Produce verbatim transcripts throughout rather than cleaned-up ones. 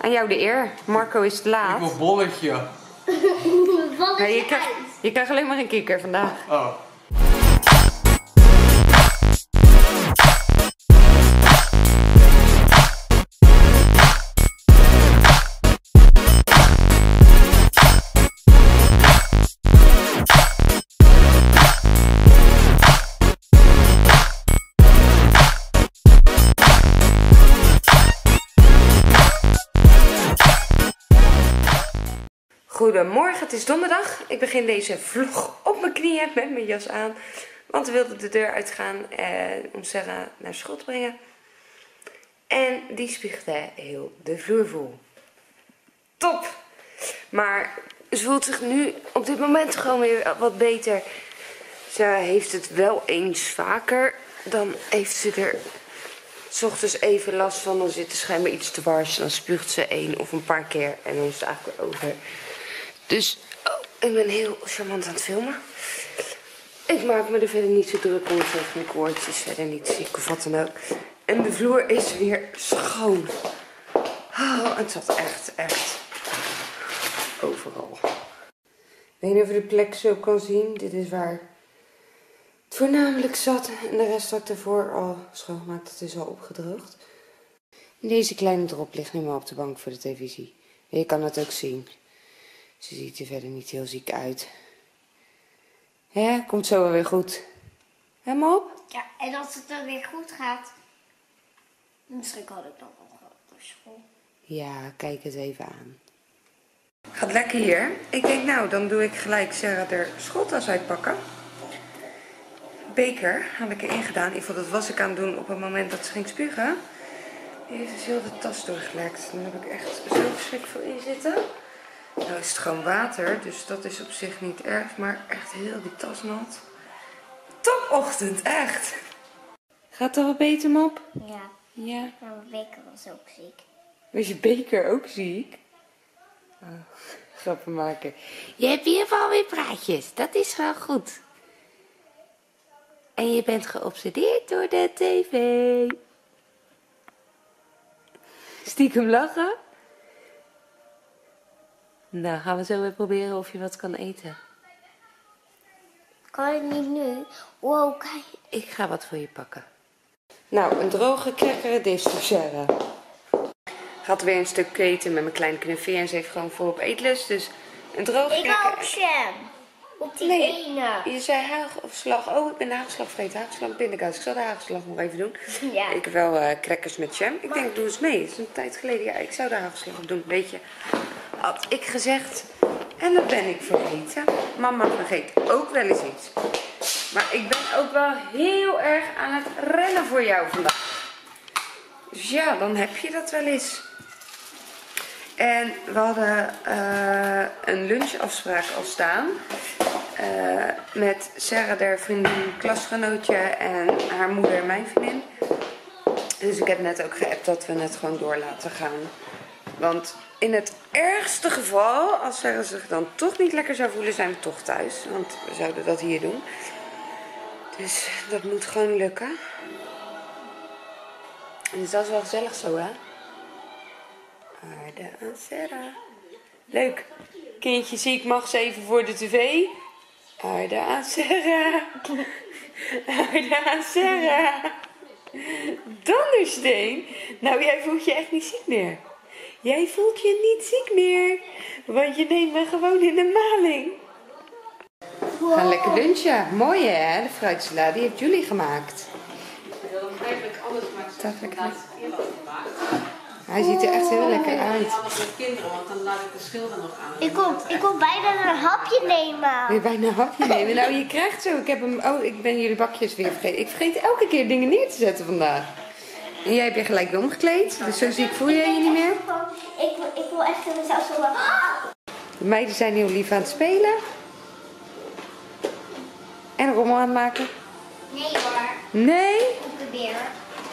Aan jou de eer. Marco is te laat. Ik wil bolletje. Wat is je krijgt, je krijgt alleen maar een kikker vandaag. Oh. Goedemorgen, het is donderdag. Ik begin deze vlog op mijn knieën met mijn jas aan. Want we wilden de deur uitgaan en om Sarah naar school te brengen. En die spiegelde heel de vloer vol. Top! Maar ze voelt zich nu op dit moment gewoon weer wat beter. Ze heeft het wel eens vaker. Dan heeft ze er 's ochtends even last van. Dan zit er schijnbaar iets te dwars. Dan spuugt ze één of een paar keer en dan is het eigenlijk weer over. Dus, oh, ik ben heel charmant aan het filmen. Ik maak me er verder niet zo druk om, zeg ik hoor. Het is verder niet ziek of wat dan ook. En de vloer is weer schoon. Oh, het zat echt, echt overal. Ik weet niet of je de plek zo kan zien. Dit is waar het voornamelijk zat. En de rest had ik daarvoor al schoongemaakt. Het is al opgedroogd. Deze kleine drop ligt nu maar op de bank voor de televisie. En je kan het ook zien. Ze ziet er verder niet heel ziek uit. Hè, komt zo wel weer goed. Hè, Mop? Ja, en als het dan weer goed gaat, misschien kan ik dan nog wel naar school. Ja, kijk het even aan. Gaat lekker hier. Ik denk, nou, dan doe ik gelijk Sarah haar schooltas uitpakken. Beker had ik erin gedaan. In ieder geval, dat was ik aan het doen op het moment dat ze ging spugen. Die heeft dus heel de tas doorgelekt. Dan heb ik echt zo verschrikkelijk veel in zitten. Nou is het gewoon water, dus dat is op zich niet erg, maar echt heel die tas nat. Topochtend, echt! Gaat dat wel beter, Mop? Ja. Ja. Maar mijn beker was ook ziek. Was je beker ook ziek? Oh, grappen maken. Je hebt hier wel weer praatjes, dat is wel goed. En je bent geobsedeerd door de tv. Stiekem lachen? Nou, gaan we zo weer proberen of je wat kan eten. Kan ik niet nu? Wow, kijk. Ik ga wat voor je pakken. Nou, een droge cracker, deze voor Sarah. Ik had weer een stuk keten met mijn kleine knuffie en ze heeft gewoon volop eetlust. Dus een droge cracker. Ik ga op Sam. Op die nee, ene. Je zei hagelslag. Oh, ik ben hagelslag vreten. Hagelslag pindakaas. Ik zal de hagelslag nog even doen. Ja. Ik heb wel uh, crackers met jam. Ik maar... denk, doe eens mee. Het is een tijd geleden. Ja, ik zou de hagelslag op doen. Weet je... had ik gezegd. En dat ben ik vergeten. Mama vergeet ook wel eens iets. Maar ik ben ook wel heel erg aan het rennen voor jou vandaag. Dus ja, dan heb je dat wel eens. En we hadden uh, een lunchafspraak al staan. Uh, met Sarah, haar vriendin, klasgenootje en haar moeder en mijn vriendin. Dus ik heb net ook geappt dat we het gewoon door laten gaan. Want... in het ergste geval, als Sarah zich dan toch niet lekker zou voelen, zijn we toch thuis. Want we zouden dat hier doen. Dus dat moet gewoon lukken. Dus dat is wel gezellig zo, hè? Aarde aan Sarah. Leuk. Kindje ziek mag ze even voor de tv. Aarde aan Sarah. Aarde aan Sarah. Dondersteen. Nou, jij voelt je echt niet ziek meer. Jij voelt je niet ziek meer, want je neemt me gewoon in de maling. Wow. Gaan lekker lunchen. Mooi hè, de fruitsalade, die heeft jullie gemaakt. Ik wil hem eigenlijk alles maken. Hij ziet er echt heel lekker uit. Ik alles met kinderen, want dan laat ik de schilder nog aan. Ik kom, ik kom bijna een hapje nemen. Wil je bijna een hapje nemen? Nou, je krijgt zo. Ik heb hem. Oh, ik ben jullie bakjes weer vergeten. Ik vergeet elke keer dingen neer te zetten vandaag. En jij hebt je gelijk weer omgekleed, dus zo ziek voel jij je niet meer. Ik, ik wil echt in mezelf zo. De meiden zijn heel lief aan het spelen. En rommel aan het maken. Nee hoor. Nee? Koekenbeer.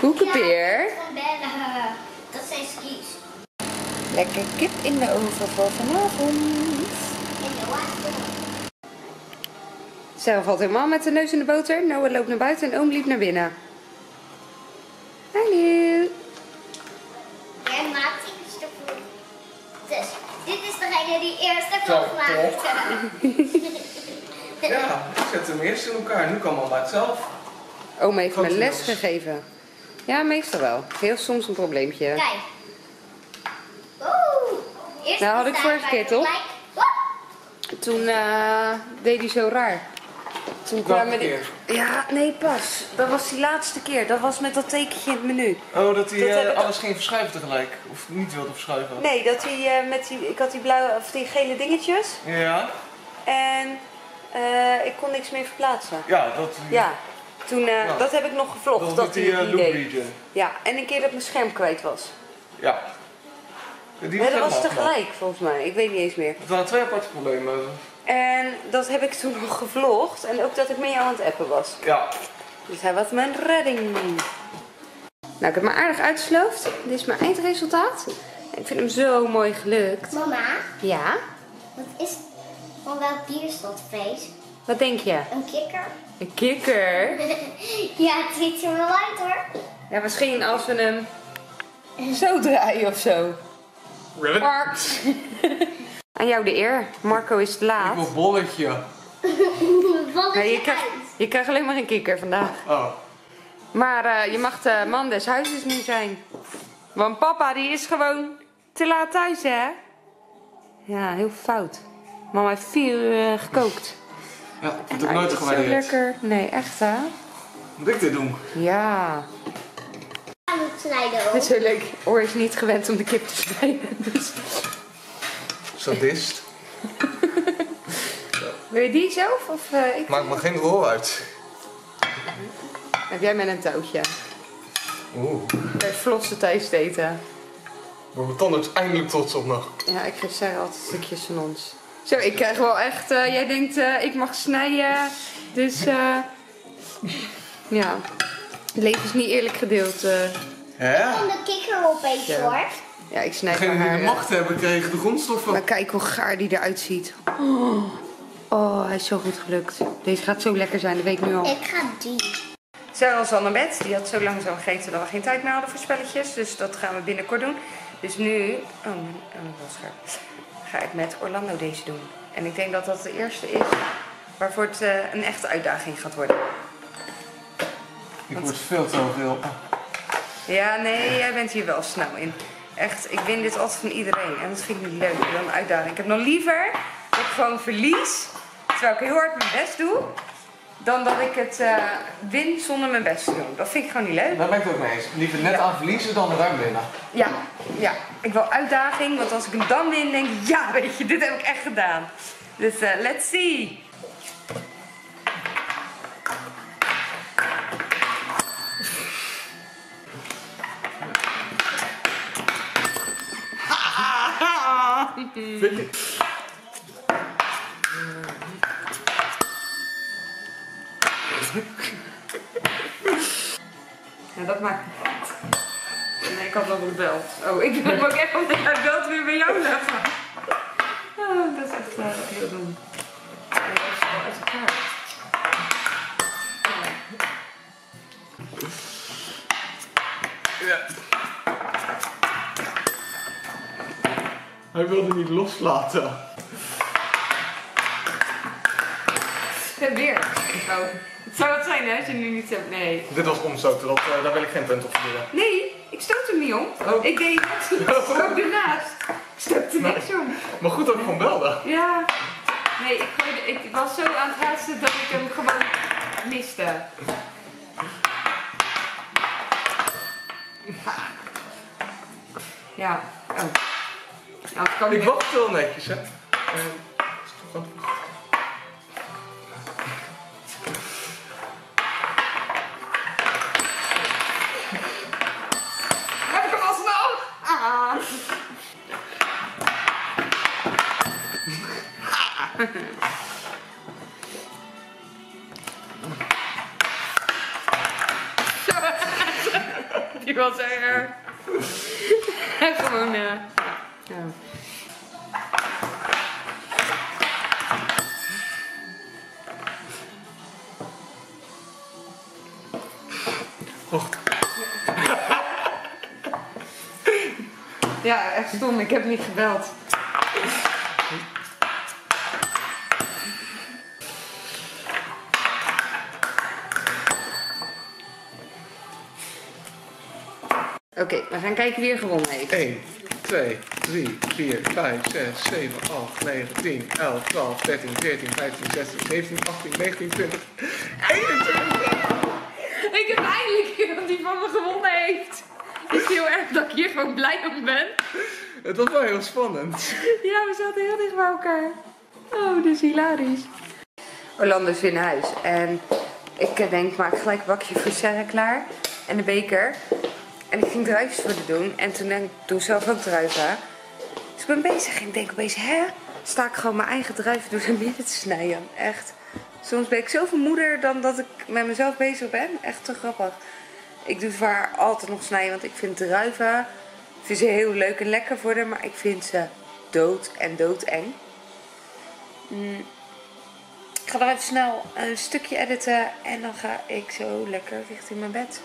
Koekenbeer? Ja, dat zijn skis. Lekker kip in de oven voor vanavond. In de oven. Sarah valt helemaal met de neus in de boter. Noah loopt naar buiten en oom liep naar binnen. Hallo. Jij maakt iets te vroeg. degene die eerst de vlog maakte. Ja, ik zet hem eerst in elkaar. Nu kan mama het zelf. Oma heeft me les gegeven. Ja, meestal wel. Heel soms een probleempje. Kijk. Oeh. Eerst nou, had ik vorige keer toch? Toen uh, deed hij zo raar. Toen kwam die... Ja, nee, pas. Dat was die laatste keer. Dat was met dat tekentje in het menu. Oh, dat hij dat uh, alles ging verschuiven tegelijk. Of niet wilde verschuiven. Nee, dat hij uh, met die... Ik had die blauwe of die gele dingetjes. Ja. En uh, ik kon niks meer verplaatsen. Ja, dat... Ja. Toen, uh, ja. Dat heb ik nog gevlogd. Dat hij uh, loop region. Ja, en een keer dat mijn scherm kwijt was. Ja. Ja, die was ja, dat was tegelijk, man. Volgens mij. Ik weet niet eens meer. Het waren twee aparte problemen. En dat heb ik toen nog gevlogd. En ook dat ik met jou aan het appen was. Ja. Dus hij was mijn redding. Nou, ik heb me aardig uitgesloofd. Dit is mijn eindresultaat. Ik vind hem zo mooi gelukt. Mama? Ja? Wat is... Van welk dier is dat vlees? Wat denk je? Een kikker. Een kikker? Ja, het ziet er wel uit hoor. Ja, misschien als we hem zo draaien of zo. Marks. Aan jou de eer. Marco is te laat. Ik wil bolletje. bolletje nee, je, krijg, je krijgt alleen maar een kikker vandaag. Oh. Maar uh, je mag de man des huizes nu zijn. Want papa die is gewoon te laat thuis, hè? Ja, heel fout. Mama heeft vier uur uh, gekookt. Ja, dat heb ik nooit gewaardeerd. Zo lekker. Nee, echt hè? Moet ik dit doen? Ja. Het is heel leuk. Oor is niet gewend om de kip te snijden. Dus. Sadist. Wil je die zelf? Of, uh, ik maak maar geen rol uit. Heb jij met een touwtje? Oeh. Bij het vlotste thuis eten. Maar mijn tanden is eindelijk trots op nog. Ja, ik geef Sarah altijd stukjes van ons. Zo, ik krijg wel echt. Uh, jij denkt, uh, ik mag snijden. Dus. Uh, ja. Het leven is niet eerlijk gedeeld. Uh... Ja. Ik kan de kikker opeten ja. hoor. Ja, ik snijd haar. Degene die de macht hebben kregen de grondstoffen. Maar kijk hoe gaar die eruit ziet. Oh. Oh, hij is zo goed gelukt. Deze gaat zo lekker zijn, dat weet ik nu al. Ik ga die. Sarah was al naar bed. Die had zo langzaam gegeten dat we geen tijd meer hadden voor spelletjes. Dus dat gaan we binnenkort doen. Dus nu... Oh, dat was scherp. Ga ik met Orlando deze doen. En ik denk dat dat de eerste is waarvoor het uh, een echte uitdaging gaat worden. Ik word veel te veel. Ja, nee, jij bent hier wel snel in. Echt, ik win dit altijd van iedereen. En dat vind ik niet leuk. Ik wil een uitdaging. Ik heb nog liever dat ik gewoon verlies, terwijl ik heel hard mijn best doe, dan dat ik het uh, win zonder mijn best te doen. Dat vind ik gewoon niet leuk. Daar ben ik ook mee eens. Liever net ja. aan verliezen dan ruim winnen. Ja, ja. Ik wil uitdaging, want als ik hem dan win, denk ik, ja, weet je, dit heb ik echt gedaan. Dus uh, let's see. Vind je? Ja, dat maakt me uit. Nee, ik had nog een bel. Oh, ik ben ook echt op de belt weer bij jou leggen. Oh, dat is echt klaar dat ik wil doen. Nee, dat is wel uit elkaar. Ja. Hij wilde niet loslaten. Weer. Oh. Het zou het zijn hè, als je nu niet hebt. Nee. Dit was omstoten, dat, uh, daar wil ik geen punt op verdienen. Nee, ik stoot hem niet om. Oh. Ik deed het. Ik stoot ernaast. Ik stoot er niks om. Maar goed dat ik gewoon belde. Ja. Nee, ik, ik was zo aan het haasten dat ik hem gewoon miste. Ja. Oh. Nou, kan ik wacht heel netjes, hè? Uh, is toch wel... Heb ik hem al snel? Ah. Die was er. Gewoon, uh... Ja. Oh. Ja, echt stom. Ik heb niet gebeld. gaan kijken wie er gewonnen heeft. één, twee, drie, vier, vijf, zes, zeven, acht, negen, tien, elf, twaalf, dertien, veertien, vijftien, zestien, zeventien, achttien, negentien, twintig, eenentwintig. Ik heb eindelijk iemand die van me gewonnen heeft. Is heel erg dat ik hiervan blij om ben. Het was wel heel spannend. Ja, we zaten heel dicht bij elkaar. Oh, dit is hilarisch. Orlando is in huis en ik denk, ik maak gelijk een bakje voor Sarah klaar en de beker. En ik ging druifjes voor de doen en toen denk ik, doe zelf ook druiven. Dus ik ben bezig en ik denk opeens, hè? Sta ik gewoon mijn eigen druiven door naar midden te snijden. Echt, soms ben ik zoveel moeder dan dat ik met mezelf bezig ben. Echt te grappig. Ik doe zwaar altijd nog snijden, want ik vind druiven, ik vind ze heel leuk en lekker voor haar, maar ik vind ze dood en doodeng. Mm. Ik ga er even snel een stukje editen en dan ga ik zo lekker richting mijn bed.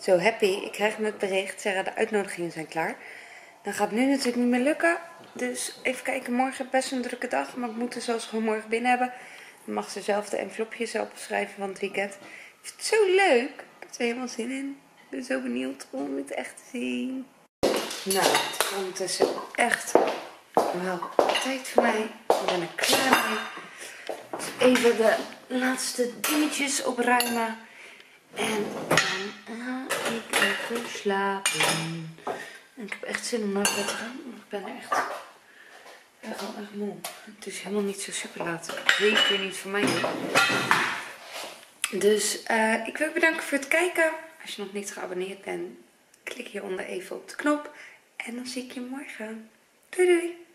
Zo, happy. Ik krijg het bericht. Sarah, de uitnodigingen zijn klaar. Dan gaat het nu natuurlijk niet meer lukken. Dus even kijken. Morgen best een drukke dag, maar ik moet er zelfs gewoon morgen binnen hebben. Dan mag ze zelf de envelopjes opschrijven van het weekend. Ik vind het zo leuk. Ik heb er helemaal zin in. Ik ben zo benieuwd om het echt te zien. Nou, het is ondertussen echt wel tijd voor mij. Ik ben er klaar mee. Even de laatste dingetjes opruimen. En dan ga ik even slapen. En ik heb echt zin om naar bed te gaan. Ik ben echt wel erg moe. Het is helemaal niet zo super laat. Zeker niet voor mij. Dus uh, ik wil je bedanken voor het kijken. Als je nog niet geabonneerd bent, klik hieronder even op de knop. En dan zie ik je morgen. Doei doei!